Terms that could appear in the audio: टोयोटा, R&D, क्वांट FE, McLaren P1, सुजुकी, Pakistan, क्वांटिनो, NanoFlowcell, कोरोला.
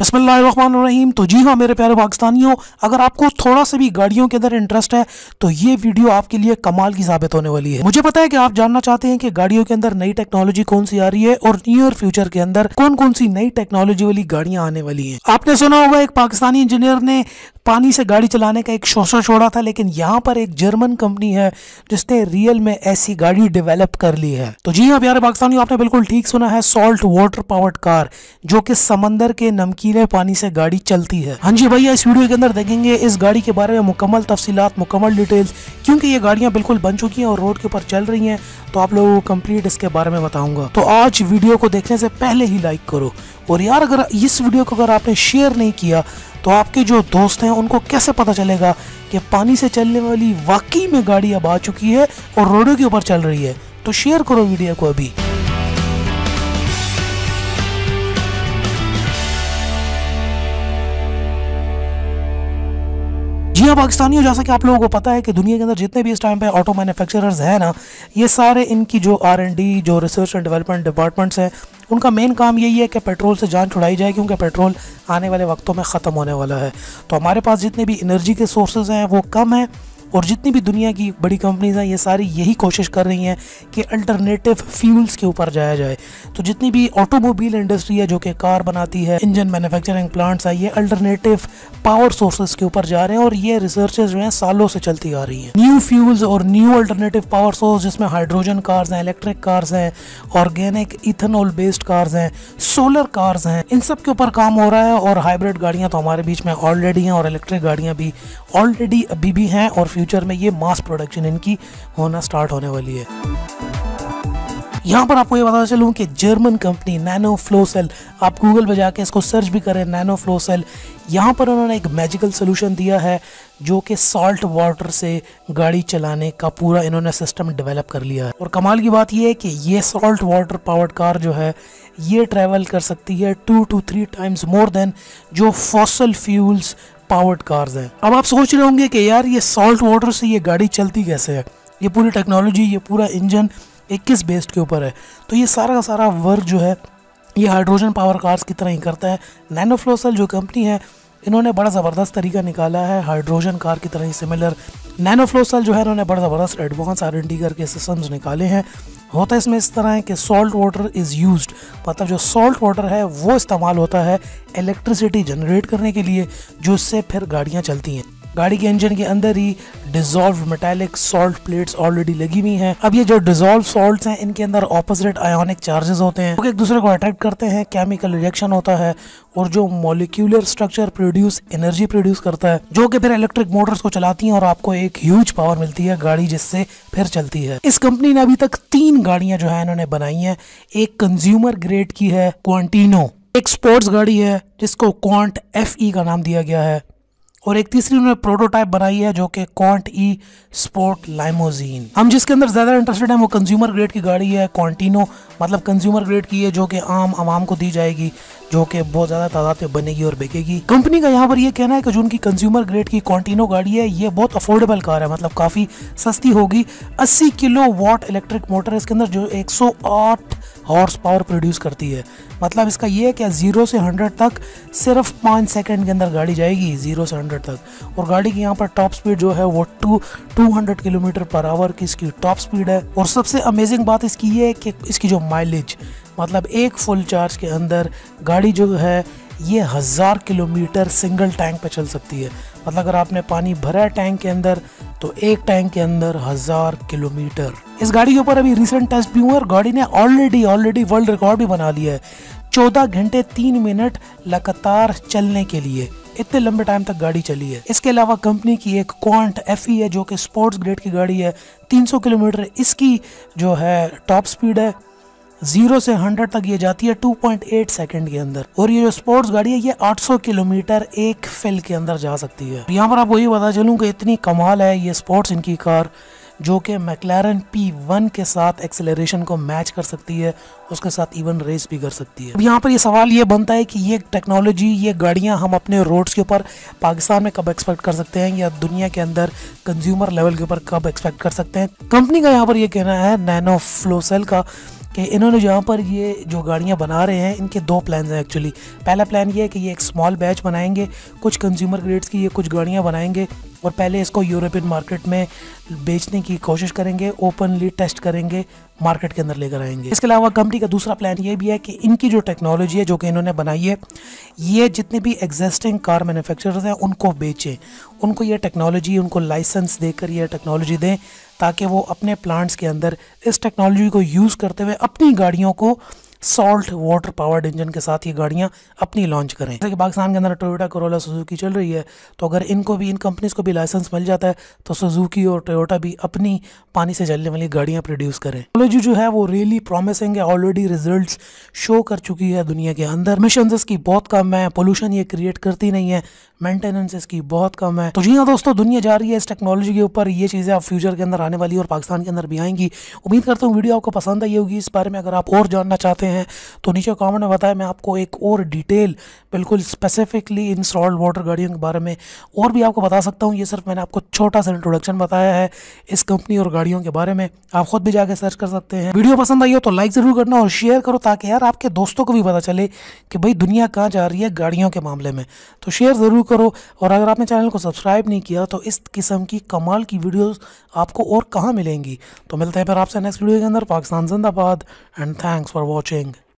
बिस्मिल्लाहिर्रहमानिर्रहीम। तो जी हाँ मेरे प्यारे पाकिस्तानियों, अगर आपको थोड़ा सा भी गाड़ियों के अंदर इंटरेस्ट है तो ये वीडियो आपके लिए कमाल की साबित होने वाली है। मुझे पता है कि आप जानना चाहते हैं कि गाड़ियों के अंदर नई टेक्नोलॉजी कौन सी आ रही है और नियर फ्यूचर के अंदर कौन कौन सी नई टेक्नोलॉजी वाली गाड़ियां आने वाली है। आपने सुना होगा एक पाकिस्तानी इंजीनियर ने पानी से गाड़ी चलाने का एक शोशा छोड़ा था, लेकिन यहाँ पर एक जर्मन कंपनी है जिसने रियल में ऐसी गाड़ी डेवलप कर ली है। तो जी हाँ प्यारे पाकिस्तानियों, आपने बिल्कुल ठीक सुना है, सॉल्ट वाटर पावर्ड कार जो कि समंदर के नमकीले पानी से गाड़ी चलती है। हाँ जी भैया, इस वीडियो के अंदर देखेंगे इस गाड़ी के बारे में मुकम्मल तफसीलात, मुकम्मल डिटेल्स, क्योंकि ये गाड़ियां बिल्कुल बन चुकी हैं और रोड के ऊपर चल रही हैं, तो आप लोगों को कंप्लीट इसके बारे में बताऊंगा। तो आज वीडियो को देखने से पहले ही लाइक करो, और यार अगर इस वीडियो को अगर आपने शेयर नहीं किया तो आपके जो दोस्त हैं उनको कैसे पता चलेगा कि पानी से चलने वाली वाकई में गाड़ी अब आ चुकी है और रोडों के ऊपर चल रही है। तो शेयर करो वीडियो को अभी। जी हाँ पाकिस्तानियों, जैसा कि आप लोगों को पता है कि दुनिया के अंदर जितने भी इस टाइम पे ऑटो मैन्युफैक्चरर्स हैं ना, ये सारे इनकी जो R&D, जो रिसर्च एंड डेवलपमेंट डिपार्टमेंट्स हैं, उनका मेन काम यही है कि पेट्रोल से जान छुड़ाई जाए, क्योंकि पेट्रोल आने वाले वक्तों में ख़त्म होने वाला है। तो हमारे पास जितने भी एनर्जी के सोर्सेज हैं वो कम हैं, और जितनी भी दुनिया की बड़ी कंपनीज़ हैं ये सारी यही कोशिश कर रही हैं कि अल्टरनेटिव फ्यूल्स के ऊपर जाया जाए। तो जितनी भी ऑटोमोबाइल इंडस्ट्री है जो कि कार बनाती है, इंजन मैन्युफैक्चरिंग प्लांट्स है, ये अल्टरनेटिव पावर सोर्सेज के ऊपर जा रहे हैं, और ये रिसर्चेज जो हैं सालों से चलती आ रही हैं। न्यू फ्यूल्स और न्यू अल्टरनेटिव पावर सोर्स, जिसमें हाइड्रोजन कार्स हैं, इलेक्ट्रिक कार्स हैं, ऑर्गेनिक इथेनॉल बेस्ड कार्स हैं, सोलर कार्स हैं, इन सब के ऊपर काम हो रहा है। और हाइब्रिड गाड़ियाँ तो हमारे बीच में ऑलरेडी हैं, और इलेक्ट्रिक गाड़ियाँ भी ऑलरेडी अभी भी हैं, और फ्यूचर में ये मास प्रोडक्शन इनकी होना स्टार्ट होने वाली है। यहाँ पर आपको ये बताना चलूँ कि जर्मन कंपनी NanoFlowcell, आप गूगल पर जाके इसको सर्च भी करें NanoFlowcell, यहाँ पर उन्होंने एक मैजिकल सोल्यूशन दिया है जो कि सॉल्ट वाटर से गाड़ी चलाने का पूरा इन्होंने सिस्टम डेवलप कर लिया है। और कमाल की बात यह है कि ये सॉल्ट वाटर पावर्ड कार जो है ये ट्रैवल कर सकती है 2 to 3 times मोर देन जो फॉसिल फ्यूल्स पावर्ड कार्स हैं। अब आप सोच रहे होंगे कि यार ये सॉल्ट वाटर से ये गाड़ी चलती कैसे है, ये पूरी टेक्नोलॉजी, ये पूरा इंजन 21 बेस्ड के ऊपर है। तो ये सारा का सारा वर्क जो है ये हाइड्रोजन पावर कार्स की तरह ही करता है। NanoFlowcell जो कंपनी है इन्होंने बड़ा ज़बरदस्त तरीका निकाला है, हाइड्रोजन कार की तरह ही सिमिलर NanoFlowcell जो है इन्होंने बड़ा ज़बरदस्त एडवांस R&D करके सिस्टम्स निकाले हैं। होता इसमें इस तरह है कि सॉल्ट वाटर इज़ यूज्ड, मतलब जो सॉल्ट वाटर है वो इस्तेमाल होता है इलेक्ट्रिसिटी जनरेट करने के लिए, जो उससे फिर गाड़ियाँ चलती हैं। गाड़ी के इंजन के अंदर ही dissolve metallic salt plates already लगी हुई हैं। अब ये जो डिसॉल्व सॉल्ट्स हैं इनके अंदर ऑपोजिट आयोनिक चार्जेस होते हैं, वो एक दूसरे को अट्रैक्ट करते हैं, केमिकल रिएक्शन होता है, और जो molecular structure produce energy produce करता है जो कि फिर इलेक्ट्रिक मोटर्स को चलाती हैं, और आपको एक ह्यूज पावर मिलती है गाड़ी जिससे फिर चलती है। इस कंपनी ने अभी तक 3 गाड़ियाँ जो है इन्होंने बनाई हैं। एक कंज्यूमर ग्रेड की है क्वांटिनो, एक स्पोर्ट्स गाड़ी है जिसको क्वांट FE का नाम दिया गया है, और एक तीसरी उन्होंने प्रोटोटाइप बनाई है जो कि क्वांट E स्पोर्ट लाइमोजीन। हम जिसके अंदर ज़्यादा इंटरेस्टेड हैं वो कंज्यूमर ग्रेड की गाड़ी है क्वांटिनो, मतलब कंज्यूमर ग्रेड की है जो कि आम आवाम को दी जाएगी, जो कि बहुत ज़्यादा तादाद में बनेगी और बिकेगी। कंपनी का यहाँ पर ये कहना है कि जो उनकी कंज्यूमर ग्रेड की क्वांटिनो गाड़ी है ये बहुत अफोर्डेबल कार है, मतलब काफ़ी सस्ती होगी। 80 kW इलेक्ट्रिक मोटर इसके अंदर जो 108 हॉर्स पावर प्रोड्यूस करती है, मतलब इसका ये है कि 0 से 100 तक सिर्फ 5 सेकेंड के अंदर गाड़ी जाएगी, 0 से 100 तक। और गाड़ी की यहाँ पर टॉप स्पीड जो है वो 200 km/h की इसकी टॉप स्पीड है। और सबसे अमेजिंग बात इसकी ये है कि इसकी जो माइलेज, मतलब एक फुल चार्ज के अंदर गाड़ी जो है ये 1000 किलोमीटर सिंगल टैंक पे चल सकती है, मतलब अगर आपने पानी भरा है टैंक के अंदर तो एक टैंक के अंदर 1000 किलोमीटर। इस गाड़ी के ऊपर अभी रिसेंट टेस्ट भी हुए और गाड़ी ने ऑलरेडी वर्ल्ड रिकॉर्ड भी बना लिया है 14 घंटे 3 मिनट लगातार चलने के लिए, इतने लंबे टाइम तक गाड़ी चली है। इसके अलावा कंपनी की एक क्वांट FE है जो कि स्पोर्ट्स ग्रेड की गाड़ी है, 300 किलोमीटर इसकी जो है टॉप स्पीड है, 0 से 100 तक ये जाती है 2.8 सेकंड के अंदर। और ये जो स्पोर्ट्स गाड़ी है ये 800 किलोमीटर एक फिल के अंदर जा सकती है। यहाँ पर आपको ये पता चलूँ कि इतनी कमाल है ये स्पोर्ट्स इनकी कार जो कि McLaren P1 के साथ एक्सेलरेशन को मैच कर सकती है, उसके साथ इवन रेस भी कर सकती है। अब यहाँ पर ये सवाल ये बनता है कि ये टेक्नोलॉजी, ये गाड़ियाँ हम अपने रोड्स के ऊपर पाकिस्तान में कब एक्सपेक्ट कर सकते हैं, या दुनिया के अंदर कंज्यूमर लेवल के ऊपर कब एक्सपेक्ट कर सकते हैं। कंपनी का यहाँ पर ये कहना है NanoFlowcell का कि इन्होंने यहाँ पर ये जो गाड़ियाँ बना रहे हैं इनके दो प्लान्स हैं एक्चुअली। पहला प्लान ये है कि ये एक स्मॉल बैच बनाएंगे, कुछ कंज्यूमर ग्रेड्स की ये कुछ गाड़ियाँ बनाएंगे और पहले इसको यूरोपियन मार्केट में बेचने की कोशिश करेंगे, ओपनली टेस्ट करेंगे, मार्केट के अंदर लेकर आएंगे। इसके अलावा कंपनी का दूसरा प्लान ये भी है कि इनकी जो टेक्नोलॉजी है जो कि इन्होंने बनाई है ये जितने भी एग्जिस्टिंग कार मैन्युफैक्चरर्स हैं उनको बेचें, उनको ये टेक्नोलॉजी, उनको लाइसेंस देकर ये टेक्नोलॉजी दें ताकि वो अपने प्लांट्स के अंदर इस टेक्नोलॉजी को यूज़ करते हुए अपनी गाड़ियों को सॉल्ट वाटर पावर्ड इंजन के साथ ये गाड़ियाँ अपनी लॉन्च करें। जैसे कि पाकिस्तान के अंदर टोयोटा कोरोला सुजुकी चल रही है, तो अगर इनको भी, इन कंपनीज़ को भी लाइसेंस मिल जाता है तो सुजुकी और टोयोटा भी अपनी पानी से चलने वाली गाड़ियाँ प्रोड्यूस करें। टेक्नोलॉजी जो है वो रियली प्रॉमिसिंग है, ऑलरेडी रिजल्ट्स शो कर चुकी है दुनिया के अंदर। मिशंस इसकी बहुत कम है, पोल्यूशन ये क्रिएट करती नहीं है, मेंटेनेंस इसकी बहुत कम है। तो जी हाँ दोस्तों, दुनिया जा रही है इस टेक्नोलॉजी के ऊपर। ये चीज़ें आप फ्यूचर के अंदर आने वाली और पाकिस्तान के अंदर भी आएंगी। उम्मीद करता हूँ वीडियो आपको पसंद आई होगी। इस बारे में अगर आप और जानना चाहते हैं तो नीचे कमेंट में बताएं, मैं आपको एक और डिटेल बिल्कुल स्पेसिफिकली इन सॉल्ट वाटर गाड़ियों के बारे में और भी आपको बता सकता हूँ। ये सिर्फ मैंने आपको छोटा सा इंट्रोडक्शन बताया है इस कंपनी और गाड़ियों के बारे में, आप खुद भी जाकर सर्च कर सकते हैं। वीडियो पसंद आई हो तो लाइक ज़रूर करना और शेयर करो ताकि यार आपके दोस्तों को भी पता चले कि भाई दुनिया कहाँ जा रही है गाड़ियों के मामले में। तो शेयर ज़रूर करो और अगर आपने चैनल को सब्सक्राइब नहीं किया तो इस किस्म की कमाल की वीडियोस आपको और कहाँ मिलेंगी। तो मिलते हैं फिर आपसे नेक्स्ट वीडियो के अंदर। पाकिस्तान जिंदाबाद एंड थैंक्स फॉर वॉचिंग।